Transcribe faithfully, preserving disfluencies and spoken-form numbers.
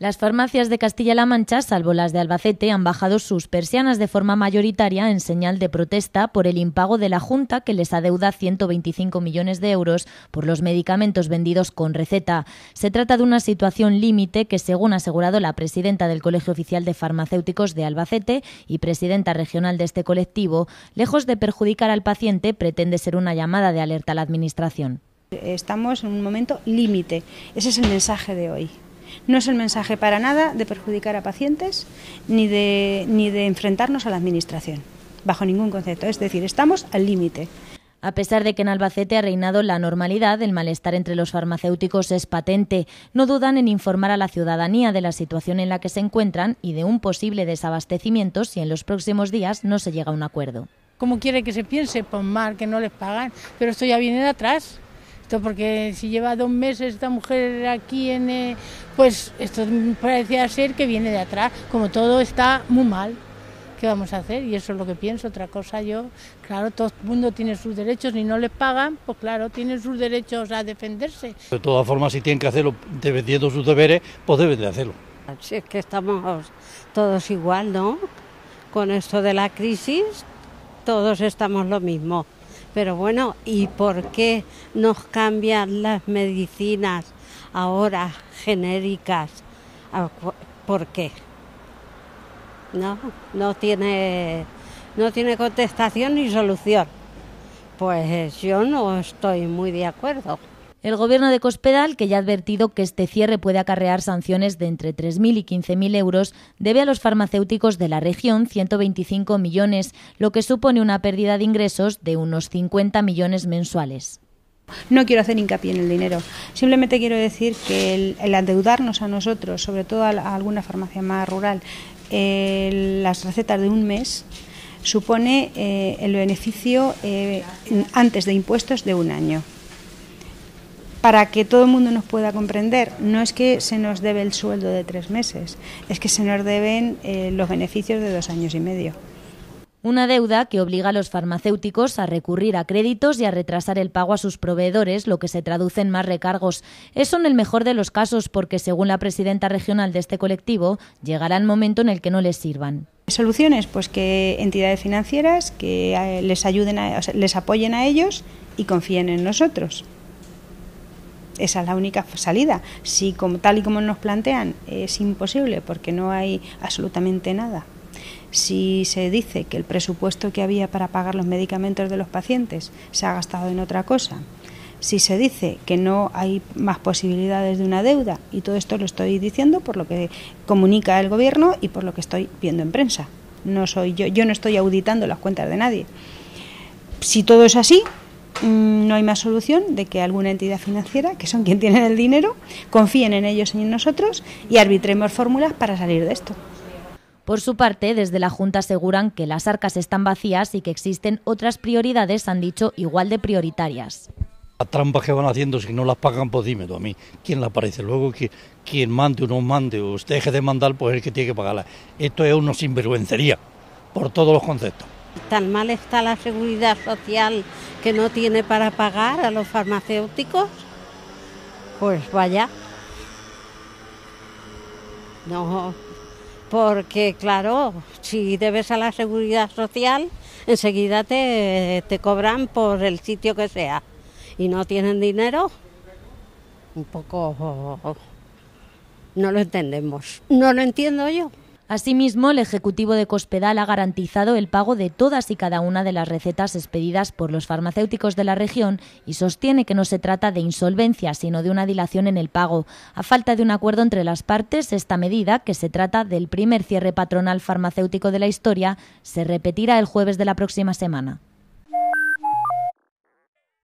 Las farmacias de Castilla-La Mancha, salvo las de Albacete, han bajado sus persianas de forma mayoritaria en señal de protesta por el impago de la Junta, que les adeuda ciento veinticinco millones de euros por los medicamentos vendidos con receta. Se trata de una situación límite que, según ha asegurado la presidenta del Colegio Oficial de Farmacéuticos de Albacete y presidenta regional de este colectivo, lejos de perjudicar al paciente, pretende ser una llamada de alerta a la Administración. Estamos en un momento límite. Ese es el mensaje de hoy. No es el mensaje para nada de perjudicar a pacientes ni de, ni de enfrentarnos a la Administración, bajo ningún concepto. Es decir, estamos al límite. A pesar de que en Albacete ha reinado la normalidad, el malestar entre los farmacéuticos es patente. No dudan en informar a la ciudadanía de la situación en la que se encuentran y de un posible desabastecimiento si en los próximos días no se llega a un acuerdo. ¿Cómo quiere que se piense? Pues mal, que no les pagan, pero esto ya viene de atrás. Esto porque si lleva dos meses esta mujer aquí, en, pues esto parecía ser que viene de atrás. Como todo está muy mal, ¿qué vamos a hacer? Y eso es lo que pienso. Otra cosa yo, claro, todo el mundo tiene sus derechos, y no les pagan, pues claro, tienen sus derechos a defenderse. De todas formas, si tienen que hacerlo defendiendo sus deberes, pues deben de hacerlo. Si es que estamos todos igual, ¿no? Con esto de la crisis, todos estamos lo mismo. Pero bueno, ¿y por qué nos cambian las medicinas ahora genéricas? ¿Por qué? No, no tiene, no tiene contestación ni solución. Pues yo no estoy muy de acuerdo. El Gobierno de Cospedal, que ya ha advertido que este cierre puede acarrear sanciones de entre tres mil y quince mil euros, debe a los farmacéuticos de la región ciento veinticinco millones, lo que supone una pérdida de ingresos de unos cincuenta millones mensuales. No quiero hacer hincapié en el dinero, simplemente quiero decir que el, el endeudarnos a nosotros, sobre todo a, a alguna farmacia más rural, eh, las recetas de un mes, supone eh, el beneficio eh, antes de impuestos de un año. Para que todo el mundo nos pueda comprender, no es que se nos debe el sueldo de tres meses, es que se nos deben eh, los beneficios de dos años y medio. Una deuda que obliga a los farmacéuticos a recurrir a créditos y a retrasar el pago a sus proveedores, lo que se traduce en más recargos. Eso en el mejor de los casos, porque según la presidenta regional de este colectivo, llegará el momento en el que no les sirvan. Soluciones, pues que entidades financieras que les ayuden, a, o sea, les apoyen a ellos y confíen en nosotros. Esa es la única salida. Si como, tal y como nos plantean es imposible porque no hay absolutamente nada, si se dice que el presupuesto que había para pagar los medicamentos de los pacientes se ha gastado en otra cosa, si se dice que no hay más posibilidades de una deuda, y todo esto lo estoy diciendo por lo que comunica el Gobierno y por lo que estoy viendo en prensa, no soy yo, yo no estoy auditando las cuentas de nadie. Si todo es así, no hay más solución de que alguna entidad financiera, que son quien tienen el dinero, confíen en ellos y en nosotros y arbitremos fórmulas para salir de esto. Por su parte, desde la Junta aseguran que las arcas están vacías y que existen otras prioridades, han dicho, igual de prioritarias. Las trampas que van haciendo, si no las pagan, pues dime tú a mí, ¿quién las parece? Luego que quien mande o no mande o usted deje de mandar, pues es el que tiene que pagarla. Esto es una sinvergüencería, por todos los conceptos. Tan mal está la Seguridad Social que no tiene para pagar a los farmacéuticos, pues vaya. No, porque claro, si debes a la Seguridad Social, enseguida te, te cobran por el sitio que sea, y no tienen dinero. Un poco no lo entendemos, no lo entiendo yo. Asimismo, el Ejecutivo de Cospedal ha garantizado el pago de todas y cada una de las recetas expedidas por los farmacéuticos de la región y sostiene que no se trata de insolvencia, sino de una dilación en el pago. A falta de un acuerdo entre las partes, esta medida, que se trata del primer cierre patronal farmacéutico de la historia, se repetirá el jueves de la próxima semana.